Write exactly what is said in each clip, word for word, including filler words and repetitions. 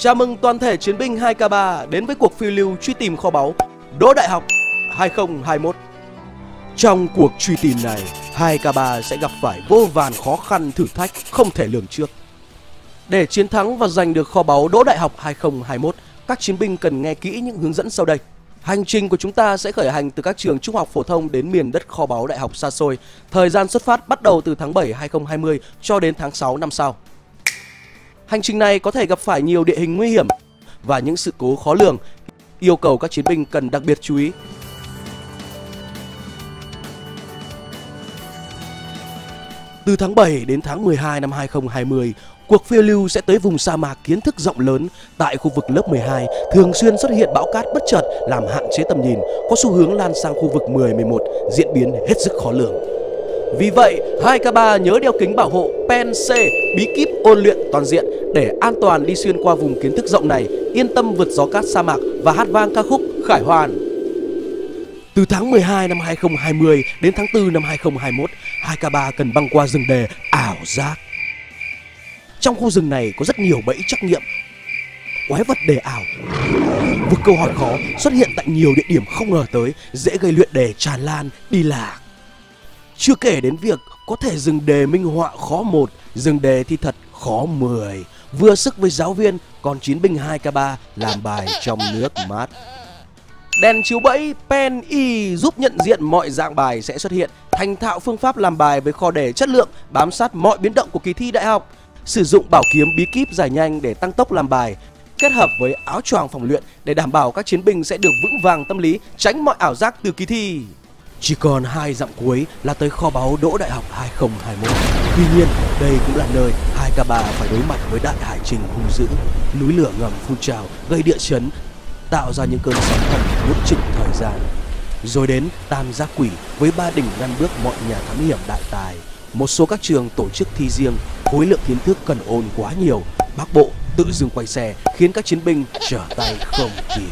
Chào mừng toàn thể chiến binh hai K ba đến với cuộc phiêu lưu truy tìm kho báu Đỗ Đại học hai không hai mốt. Trong cuộc truy tìm này, hai K ba sẽ gặp phải vô vàn khó khăn thử thách không thể lường trước. Để chiến thắng và giành được kho báu Đỗ Đại học hai không hai mốt, các chiến binh cần nghe kỹ những hướng dẫn sau đây. Hành trình của chúng ta sẽ khởi hành từ các trường trung học phổ thông đến miền đất kho báu đại học xa xôi. Thời gian xuất phát bắt đầu từ tháng bảy hai không hai không cho đến tháng sáu năm sau. Hành trình này có thể gặp phải nhiều địa hình nguy hiểm và những sự cố khó lường, yêu cầu các chiến binh cần đặc biệt chú ý. Từ tháng bảy đến tháng mười hai năm hai không hai không, cuộc phiêu lưu sẽ tới vùng sa mạc kiến thức rộng lớn. Tại khu vực lớp mười hai, thường xuyên xuất hiện bão cát bất chợt làm hạn chế tầm nhìn, có xu hướng lan sang khu vực mười, mười một, diễn biến hết sức khó lường. Vì vậy, hai K ba nhớ đeo kính bảo hộ Pen C, bí kíp ôn luyện toàn diện để an toàn đi xuyên qua vùng kiến thức rộng này, yên tâm vượt gió cát sa mạc và hát vang ca khúc Khải Hoàn. Từ tháng mười hai năm hai không hai không đến tháng tư năm hai không hai mốt, hai K ba cần băng qua rừng đề ảo giác. Trong khu rừng này có rất nhiều bẫy trắc nghiệm, quái vật đề ảo, vực câu hỏi khó xuất hiện tại nhiều địa điểm không ngờ tới, dễ gây luyện đề tràn lan, đi lạc. Chưa kể đến việc có thể rừng đề minh họa khó một, rừng đề thi thật khó mười, vừa sức với giáo viên, còn chiến binh hai K ba làm bài trong nước mát. Đèn chiếu bẫy Pen Y giúp nhận diện mọi dạng bài sẽ xuất hiện, thành thạo phương pháp làm bài với kho đề chất lượng, bám sát mọi biến động của kỳ thi đại học. Sử dụng bảo kiếm bí kíp giải nhanh để tăng tốc làm bài, kết hợp với áo choàng phòng luyện để đảm bảo các chiến binh sẽ được vững vàng tâm lý, tránh mọi ảo giác từ kỳ thi. Chỉ còn hai dặm cuối là tới kho báu Đỗ Đại học hai không hai mốt. Tuy nhiên, đây cũng là nơi hai K ba phải đối mặt với đạn hải trình hung dữ, núi lửa ngầm phun trào gây địa chấn, tạo ra những cơn sóng thần nuốt chửng thời gian. Rồi đến tam giác quỷ với ba đỉnh ngăn bước mọi nhà thám hiểm đại tài. Một số các trường tổ chức thi riêng, khối lượng kiến thức cần ôn quá nhiều, bác bộ tự dừng quay xe khiến các chiến binh trở tay không kịp.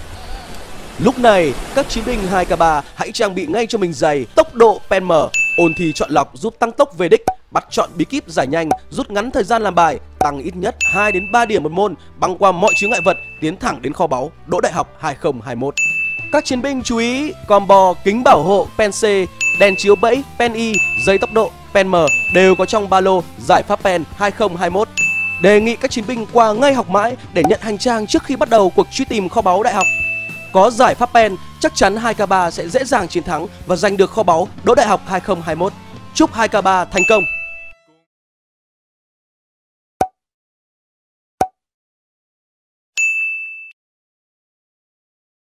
Lúc này, các chiến binh hai K ba hãy trang bị ngay cho mình giày tốc độ Pen M, ôn thi chọn lọc giúp tăng tốc về đích, bắt chọn bí kíp giải nhanh, rút ngắn thời gian làm bài, tăng ít nhất hai đến ba điểm một môn, băng qua mọi chướng ngại vật, tiến thẳng đến kho báu Đỗ Đại học hai không hai mốt. Các chiến binh chú ý combo kính bảo hộ Pen C, đèn chiếu bẫy Pen Y, giày tốc độ Pen M đều có trong ba lô giải pháp Pen hai không hai mốt. Đề nghị các chiến binh qua ngay học mãi để nhận hành trang trước khi bắt đầu cuộc truy tìm kho báu đại học. Có giải pháp Pen, chắc chắn hai K ba sẽ dễ dàng chiến thắng và giành được kho báu Đỗ Đại học hai không hai mốt. Chúc hai K ba thành công!